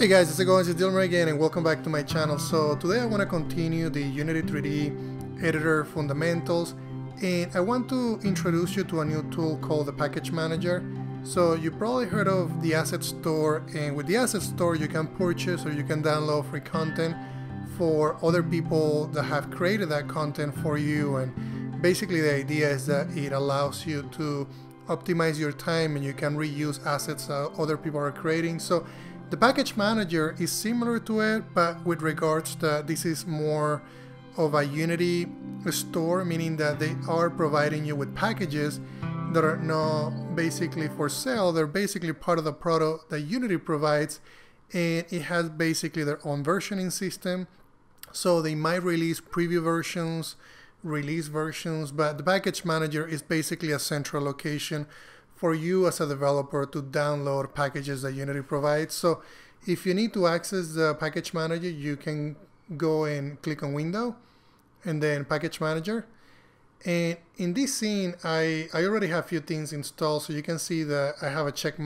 Hey guys, it's going to Dilmer again and welcome back to my channel. So today I want to continue the Unity 3D editor fundamentals, and I want to introduce you to a new tool called the Package Manager. So you probably heard of the Asset Store, and with the Asset Store you can purchase or you can download free content for other people that have created that content for you. And basically the idea is that it allows you to optimize your time and you can reuse assets that other people are creating. So the Package Manager is similar to it, but with regards to this is more of a Unity store, meaning that they are providing you with packages that are not basically for sale. They're basically part of the product that Unity provides, and it has basically their own versioning system. So they might release preview versions, release versions, but the Package Manager is basically a central location for you as a developer to download packages that Unity provides. So if you need to access the Package Manager, you can go and click on Window and then Package Manager. And in this scene, I already have a few things installed. So you can see that I have a check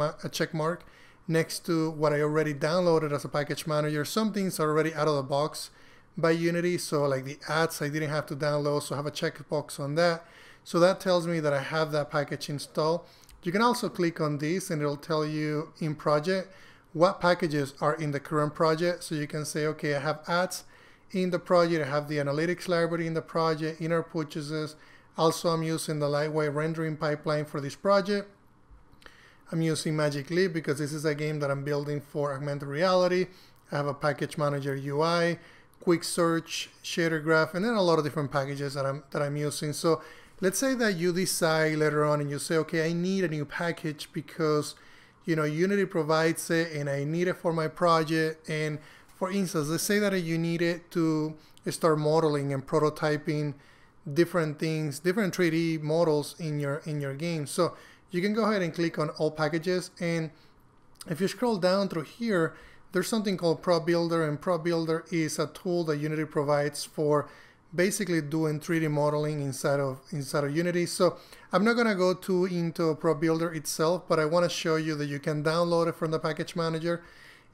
mark next to what I already downloaded as a Package Manager. Some things are already out of the box by Unity. So like the ads, I didn't have to download. So I have a checkbox on that. So that tells me that I have that package installed. You can also click on this and it'll tell you in project what packages are in the current project. So you can say, okay, I have ads in the project, I have the analytics library in the project, inner purchases. Also, I'm using the lightweight rendering pipeline for this project. I'm using Magic Leap because this is a game that I'm building for augmented reality. I have a package manager UI, quick search, shader graph, and then a lot of different packages that I'm using. So let's say that you decide later on and you say, okay, I need a new package because, you know, Unity provides it and I need it for my project. And for instance, let's say that you need it to start modeling and prototyping different things, different 3D models in your game. So you can go ahead and click on all packages. And if you scroll down through here, there's something called ProBuilder, and ProBuilder is a tool that Unity provides for basically doing 3D modeling inside of Unity. So I'm not gonna go too into ProBuilder itself, but I wanna show you that you can download it from the Package Manager.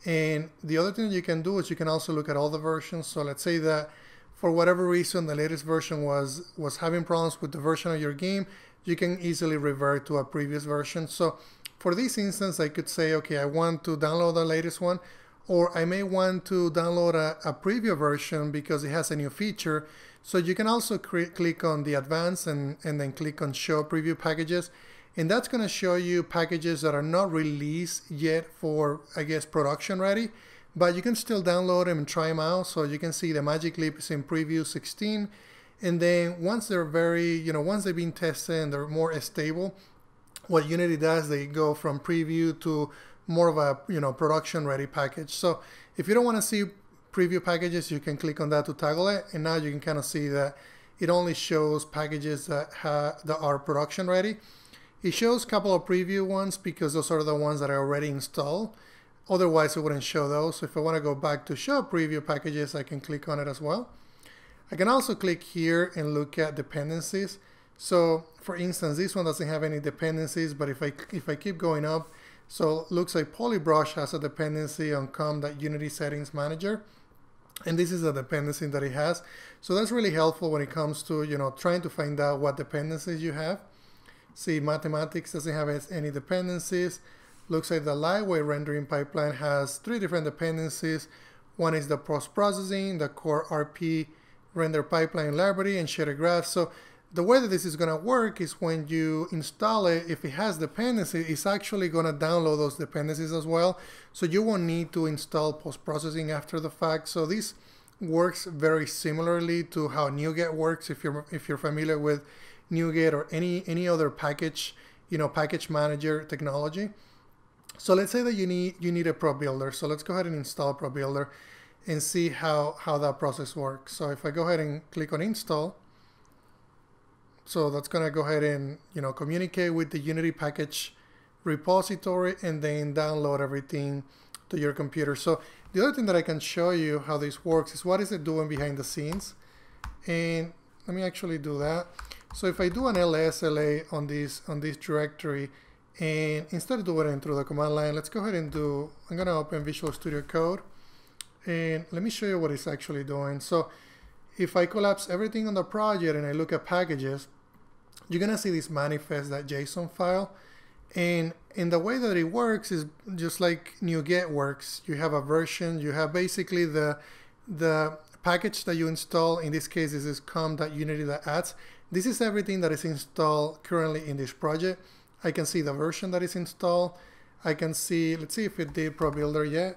And the other thing you can do is you can also look at all the versions. So let's say that for whatever reason, the latest version was having problems with the version of your game, you can easily revert to a previous version. So for this instance, I could say, okay, I want to download the latest one, or I may want to download a preview version because it has a new feature. So you can also click on the advanced and then click on show preview packages. And that's gonna show you packages that are not released yet for, I guess, production ready, but you can still download them and try them out. So you can see the Magic Leap is in preview 16. And then once they're once they've been tested and they're more stable, what Unity does, they go from preview to more of a production ready package. So if you don't want to see preview packages, you can click on that to toggle it, and now you can kind of see that it only shows packages that are production ready. It shows a couple of preview ones because those are the ones that I already installed, otherwise it wouldn't show those. So if I want to go back to show preview packages, I can click on it as well. I can also click here and look at dependencies. So for instance, this one doesn't have any dependencies, but if I keep going up, so it looks like Polybrush has a dependency on com.unity settings manager, and this is a dependency that it has. So that's really helpful when it comes to trying to find out what dependencies you have. See, mathematics doesn't have any dependencies. Looks like the lightweight rendering pipeline has 3 different dependencies. One is the post-processing, the core RP render pipeline library, and shader graph. So the way that this is gonna work is when you install it, if it has dependencies, it's actually gonna download those dependencies as well. So you won't need to install post-processing after the fact. So this works very similarly to how NuGet works. If you're familiar with NuGet or any other package, package manager technology. So let's say that you need a ProBuilder. So let's go ahead and install ProBuilder and see how that process works. So if I go ahead and click on install, so that's gonna go ahead and communicate with the Unity package repository and then download everything to your computer. So the other thing that I can show you how this works is what is it doing behind the scenes. And let me actually do that. So if I do an ls la on this directory, And instead of doing it through the command line, let's go ahead and do, I'm going to open Visual Studio Code, and let me show you what it's actually doing. So if I collapse everything on the project and I look at packages, you're going to see this manifest.json file. And the way that it works is just like NuGet works. You have a version, you have basically the package that you install. In this case, this is com.unity.adds. This is everything that is installed currently in this project. I can see the version that is installed. I can see, let's see if it did ProBuilder yet.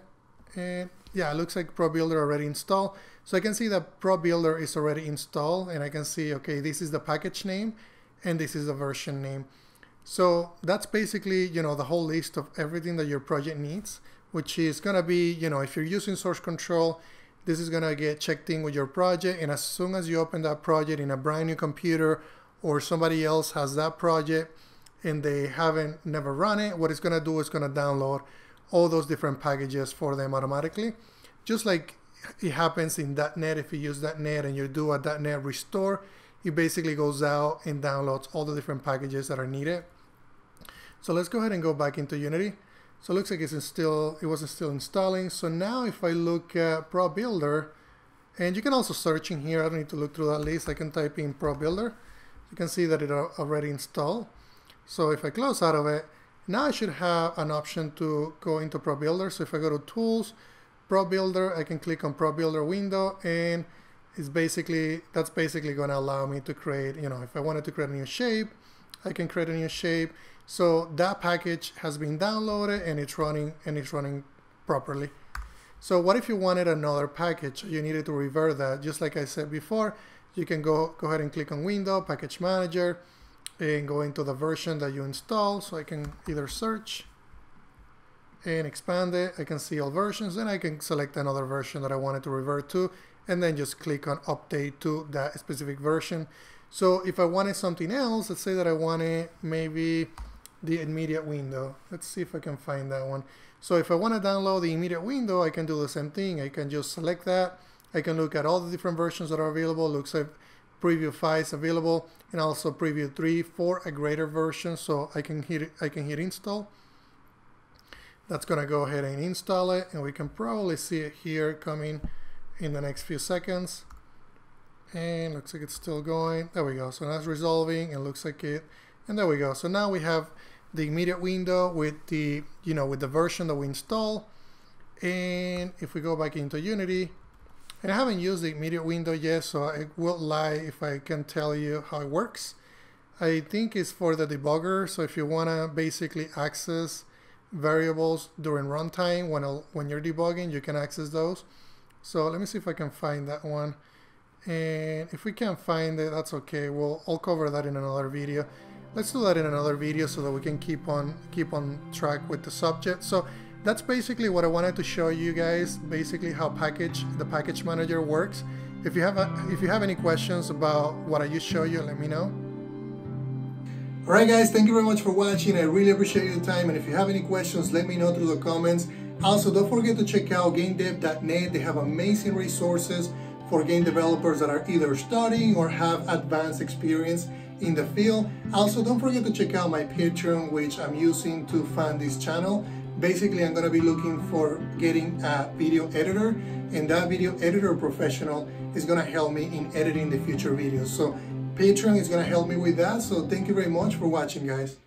And yeah, it looks like ProBuilder already installed. So I can see that ProBuilder is already installed, and I can see, okay, this is the package name and this is the version name. So that's basically, you know, the whole list of everything that your project needs, which is going to be, you know, if you're using source control, this is going to get checked in with your project. And as soon as you open that project in a brand new computer, or somebody else has that project and they haven't never run it, what it's going to do is going to download all those different packages for them automatically. Just like it happens in .NET, if you use .NET and you do a .NET restore, it basically goes out and downloads all the different packages that are needed. So let's go ahead and go back into Unity. So it looks like it wasn't still installing. So now if I look at ProBuilder, and you can also search in here, I don't need to look through that list, I can type in ProBuilder. You can see that it already installed. So if I close out of it, now I should have an option to go into ProBuilder. So if I go to Tools, ProBuilder, I can click on ProBuilder window, and it's basically, that's basically going to allow me to create, you know, if I wanted to create a new shape, I can create a new shape. So that package has been downloaded and it's running properly. So what if you wanted another package? You needed to revert that. Just like I said before, you can go ahead and click on Window, Package Manager, and go into the version that you install. So I can either search and expand it. I can see all versions, and I can select another version that I wanted to revert to, and then just click on update to that specific version. So if I wanted something else, let's say that I wanted maybe the immediate window. Let's see if I can find that one. So if I want to download the immediate window, I can do the same thing. I can just select that. I can look at all the different versions that are available. Looks like preview 5 is available, and also preview 3 for a greater version. So I can hit install. That's going to go ahead and install it, and we can probably see it here coming in the next few seconds. And looks like it's still going. There we go. So that's resolving, and looks like it. And there we go. So now we have the immediate window with the, you know, with the version that we install. And if we go back into Unity, and I haven't used the immediate window yet, so it will lie if I can tell you how it works. I think it's for the debugger. So if you want to basically access variables during runtime when you're debugging, you can access those. So let me see if I can find that one. And if we can't find it, that's okay. I'll cover that in another video. Let's do that in another video so that we can keep on track with the subject. So that's basically what I wanted to show you guys, basically how the package manager works. If you have any questions about what I just showed you, let me know. Alright guys, thank you very much for watching. I really appreciate your time, and if you have any questions, let me know through the comments. Also, don't forget to check out gamedev.net. They have amazing resources for game developers that are either starting or have advanced experience in the field. Also, don't forget to check out my Patreon, which I'm using to fund this channel. Basically, I'm going to be looking for getting a video editor, and that video editor professional is going to help me in editing the future videos. So Patreon is going to help me with that. So thank you very much for watching, guys.